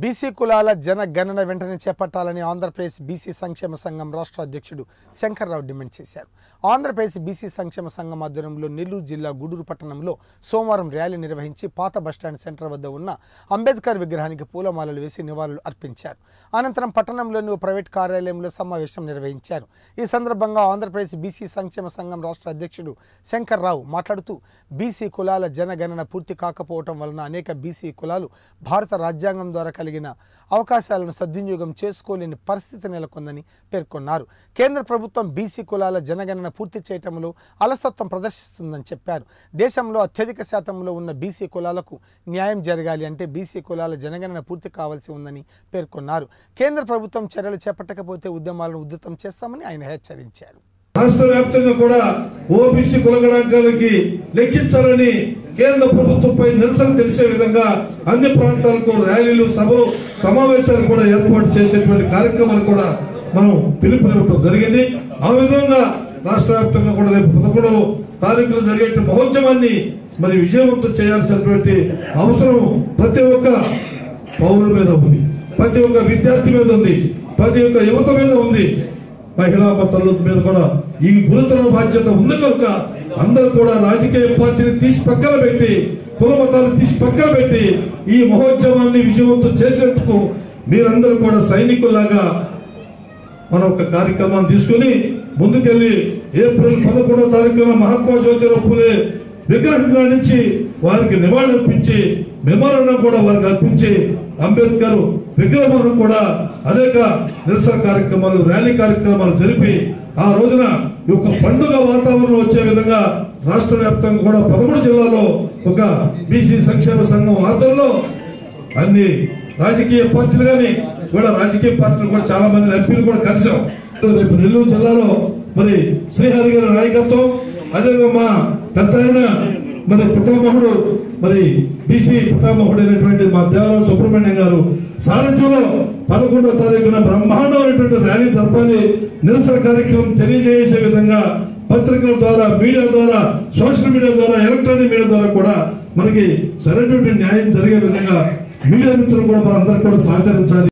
BC కులాల జనగణన వెంటనే చేపట్టాలని ఆంధ్రప్రదేశ్ బీసీ సంక్షేమ సంఘం రాష్ట్ర అధ్యక్షుడు శంకర్రావు డిమాండ్ చేశారు. ఆంధ్రప్రదేశ్ బీసీ సంక్షేమ సంఘం ఆధ్వర్యంలో నెల్లూరు జిల్లా గూడూరు పట్టణంలో సోమవారం ర్యాలీ నిర్వహించి పాత బస్టాండ్ సెంటర్ వద్ద ఉన్న అంబేద్కర్ విగ్రహానికి పూలమాలలు వేసి నివాళులు అర్పించారు. అనంతరం పట్టణంలోని ఓ ప్రైవేట్ కార్యాలయంలో సమావేశం నిర్వహించారు. ఈ సందర్భంగా ఆంధ్రప్రదేశ్ బీసీ సంక్షేమ సంఘం రాష్ట్ర అధ్యక్షుడు శంకర్రావు మాట్లాడుతూ, బీసీ కులాల జనగణన పూర్తి కాకపోవటం వలన అనేక బీసీ కులాలు భారత రాజ్యాంగం ద్వారా కలిగిన అవకాశాలను సద్వినియోగం చేసుకోలేని పరిస్థితి నెలకొందని పేర్కొన్నారు. కేంద్ర ప్రభుత్వం బీసీ కులాల జనగణన పూర్తి చేయటంలో అలసత్వం ప్రదర్శిస్తుందని చెప్పారు. దేశంలో అత్యధిక శాతంలో ఉన్న బీసీ కులాలకు న్యాయం జరగాలి అంటే బీసీ కులాల జనగణన పూర్తి కావాల్సి ఉందని పేర్కొన్నారు. కేంద్ర ప్రభుత్వం చర్యలు చేపట్టకపోతే ఉద్యమాలను ఉధృతం చేస్తామని ఆయన హెచ్చరించారు. రాష్ట్ర వ్యాప్తంగా కూడా ఓబీసీ కుల గణాంకాలకి లెక్కించాలని కేంద్ర ప్రభుత్వంపై నిరసన తెలిసే విధంగా అన్ని ప్రాంతాలకు ర్యాలీలు, సభలు, సమావేశాలు కూడా ఏర్పాటు చేసేటువంటి కార్యక్రమాలు కూడా మనం పిలుపునివ్వడం జరిగింది. ఆ విధంగా రాష్ట్ర వ్యాప్తంగా కూడా రేపు 11వ తారీఖున జరిగే మహోద్యమాన్ని మరి విజయవంతం చేయాల్సినటువంటి అవసరం ప్రతి ఒక్క పౌరుడి మీద ఉంది, ప్రతి ఒక్క విద్యార్థి మీద ఉంది, ప్రతి ఒక్క యువత మీద ఉంది, మహిళా భద్రత మీద కూడా ఈ గురుతర బాధ్యత ఉంది. కనుక అందరూ కూడా రాజకీయ పార్టీని తీసి పక్కన పెట్టి, కుల మతాలను తీసి పక్కన పెట్టి ఈ మహోద్యమాన్ని విజయవంతం చేసేందుకు మీరందరూ కూడా సైనికుల్లాగా మన ఒక కార్యక్రమాన్ని తీసుకుని ముందుకెళ్ళి ఏప్రిల్ 11వ తారీఖున మహాత్మా జ్యోతిరావు పూలే విగ్రహంగా నుంచి వారికి నివాళులు అర్పించి, మెమోరియల్ కూడా వారికి అర్పించి, అంబేద్కర్ విగ్రహం కూడా అనేక నిరసన కార్యక్రమాలు, ర్యాలీ కార్యక్రమాలు జరిపి ఆ రోజున ఒక పండుగ వాతావరణం వచ్చే విధంగా రాష్ట్ర వ్యాప్తంగా కూడా 13 జిల్లాల్లో ఒక బీసీ సంక్షేమ సంఘం ఆధ్వర్యంలో అన్ని రాజకీయ పార్టీలు కానీ కూడా చాలా మంది ఎంపీలు కూడా కలిసాం. రేపు నెల్లూరు జిల్లాలో మరి శ్రీహరి గారి నాయకత్వం, అదేవిధంగా మా పెద్ద మరి పితామహుడు, మరి బీసీ పితామహుడు అయినటువంటి మా దేవరాజు సుబ్రహ్మణ్యం గారు సారథ్యంలో 11వ తారీఖున బ్రహ్మాండమైనటువంటి ర్యాలీ జరపాలి. నిరసన కార్యక్రమం తెలియజేసే విధంగా పత్రికల ద్వారా, మీడియా ద్వారా, సోషల్ మీడియా ద్వారా, ఎలక్ట్రానిక్ మీడియా ద్వారా కూడా మనకి సరైనటువంటి న్యాయం జరిగే విధంగా మీడియా మిత్రులు కూడా మనందరూ కూడా సహకరించాలి.